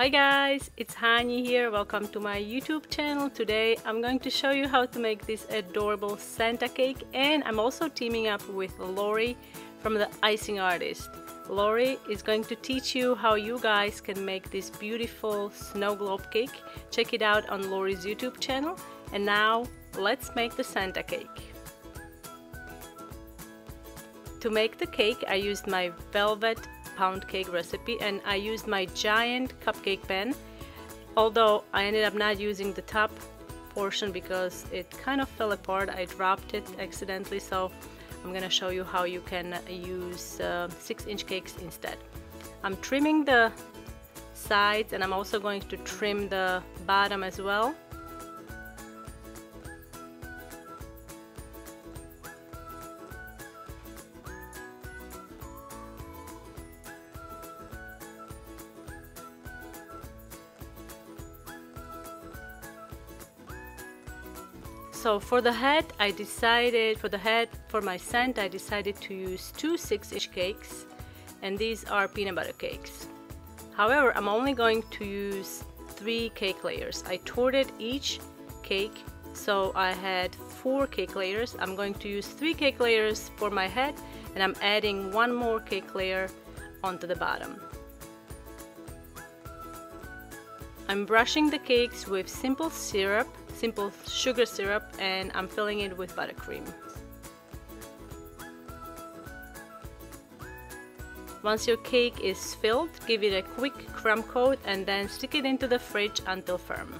Hi guys, it's Hani here. Welcome to my YouTube channel. Today I'm going to show you how to make this adorable Santa cake, and I'm also teaming up with Lori from The Icing Artist. Lori is going to teach you how you guys can make this beautiful snow globe cake. Check it out on Lori's YouTube channel. And now let's make the Santa cake. To make the cake, I used my velvet pound cake recipe, and I used my giant cupcake pan, although I ended up not using the top portion because it kind of fell apart. I dropped it accidentally, so I'm gonna show you how you can use 6-inch cakes instead. I'm trimming the sides, and I'm also going to trim the bottom as well. So for the head, for my scent, I decided to use two 6-inch cakes, and these are peanut butter cakes. However, I'm only going to use 3 cake layers. I torted each cake, so I had 4 cake layers. I'm going to use 3 cake layers for my head, and I'm adding 1 more cake layer onto the bottom. I'm brushing the cakes with simple sugar syrup, and I'm filling it with buttercream. Once your cake is filled, give it a quick crumb coat and then stick it into the fridge until firm.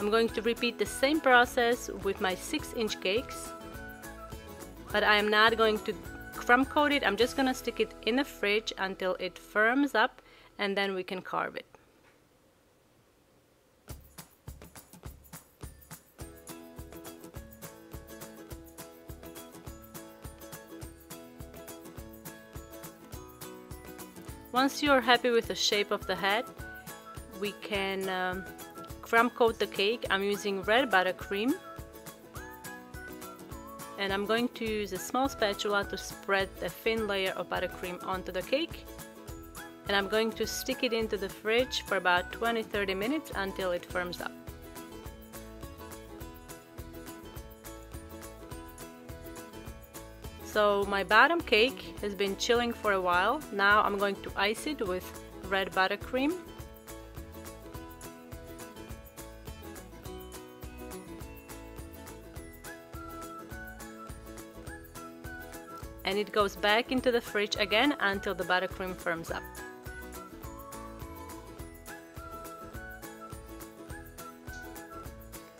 I'm going to repeat the same process with my 6-inch cakes, but I am not going to crumb coat it. I'm just gonna stick it in the fridge until it firms up, and then we can carve it. Once you're happy with the shape of the head, we can crumb coat the cake. I'm using red buttercream, and I'm going to use a small spatula to spread the thin layer of buttercream onto the cake, and I'm going to stick it into the fridge for about 20-30 minutes until it firms up. So my bottom cake has been chilling for a while. Now I'm going to ice it with red buttercream. And it goes back into the fridge again until the buttercream firms up.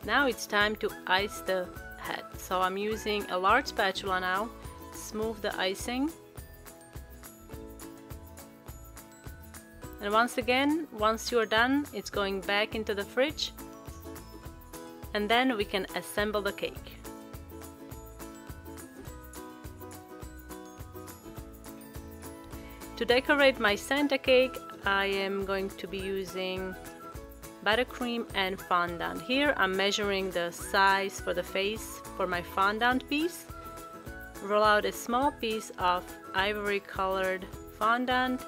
Now it's time to ice the head. So I'm using a large spatula now. Smooth the icing. And once again, once you're done, it's going back into the fridge. And then we can assemble the cake. To decorate my Santa cake, I am going to be using buttercream and fondant. Here I'm measuring the size for the face for my fondant piece. Roll out a small piece of ivory colored fondant.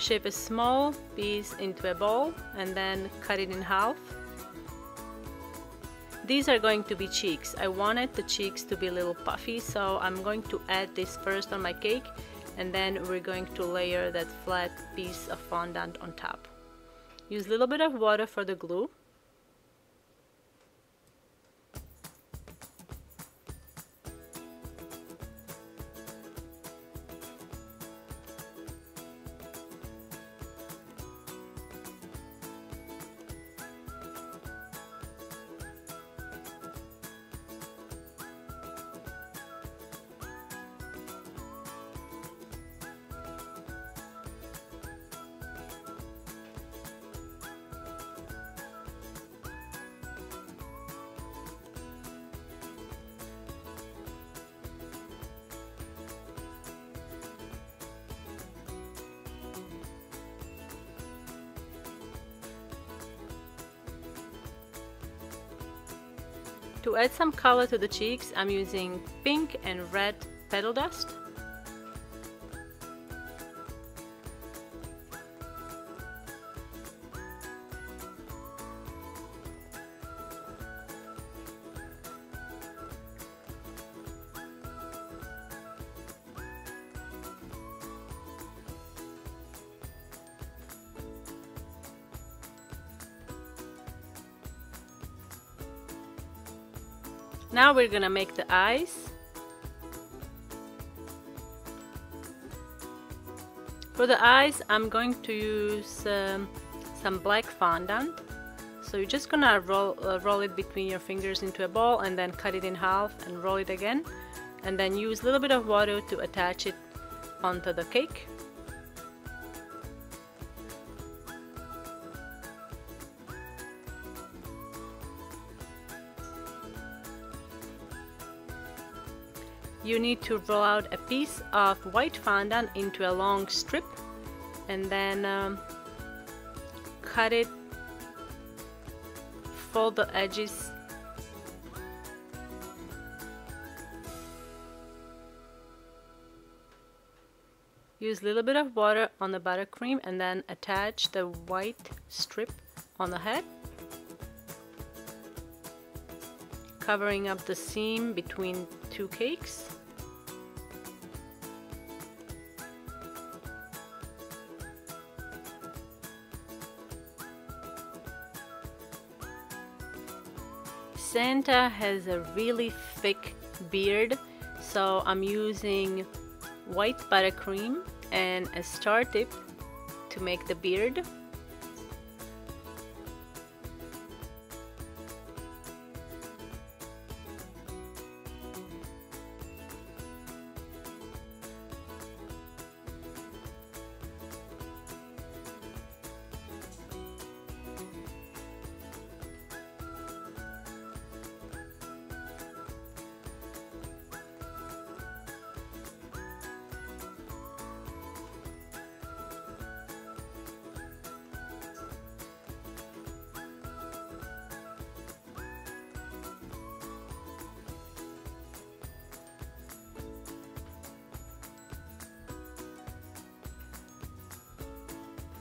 Shape a small piece into a bowl and then cut it in half. These are going to be cheeks. I wanted the cheeks to be a little puffy, so I'm going to add this first on my cake, and then we're going to layer that flat piece of fondant on top. Use a little bit of water for the glue. To add some color to the cheeks, I'm using pink and red petal dust. Now we're gonna make the eyes. For the eyes, I'm going to use some black fondant. So you're just gonna roll it between your fingers into a ball and then cut it in half and roll it again. And then use a little bit of water to attach it onto the cake. You need to roll out a piece of white fondant into a long strip and then cut it, fold the edges, use a little bit of water on the buttercream and then attach the white strip on the head, covering up the seam between two cakes. Santa has a really thick beard, so I'm using white buttercream and a star tip to make the beard.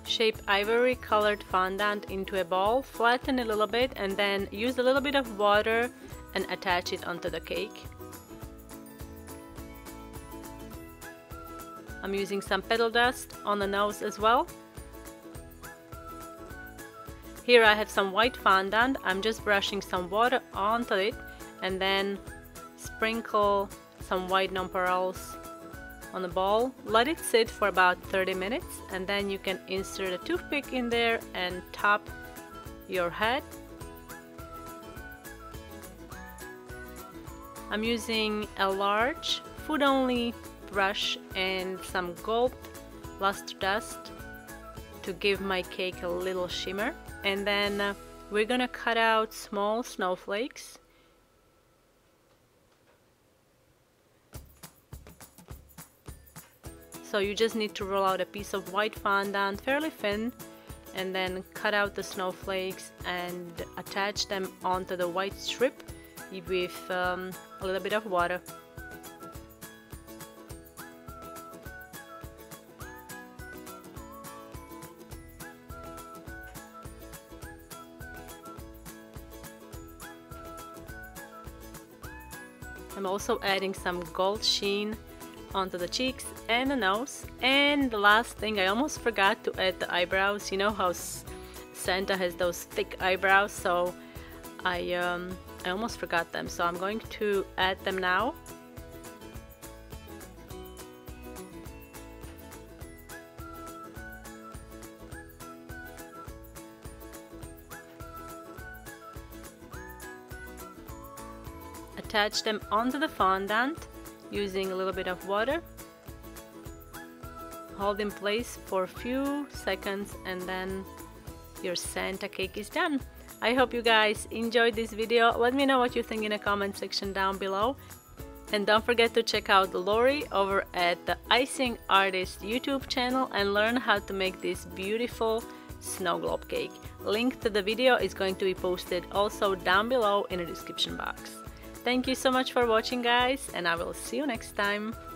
Shape ivory colored fondant into a ball, flatten a little bit, and then use a little bit of water and attach it onto the cake. I'm using some petal dust on the nose as well. Here I have some white fondant. I'm just brushing some water onto it and then sprinkle some white nonpareils on the ball. Let it sit for about 30 minutes and then you can insert a toothpick in there and top your head. I'm using a large food-only brush and some gold luster dust to give my cake a little shimmer, and then we're gonna cut out small snowflakes. So you just need to roll out a piece of white fondant fairly thin and then cut out the snowflakes and attach them onto the white strip with a little bit of water. I'm also adding some gold sheen onto the cheeks and the nose. And the last thing, I almost forgot to add the eyebrows. You know how Santa has those thick eyebrows, so I almost forgot them, so I'm going to add them now. Attach them onto the fondant using a little bit of water. Hold in place for a few seconds and then your Santa cake is done. I hope you guys enjoyed this video. Let me know what you think in the comment section down below. And don't forget to check out Lori over at the Icing Artist YouTube channel and learn how to make these beautiful snow globe cake. Link to the video is going to be posted also down below in the description box. Thank you so much for watching, guys, and I will see you next time.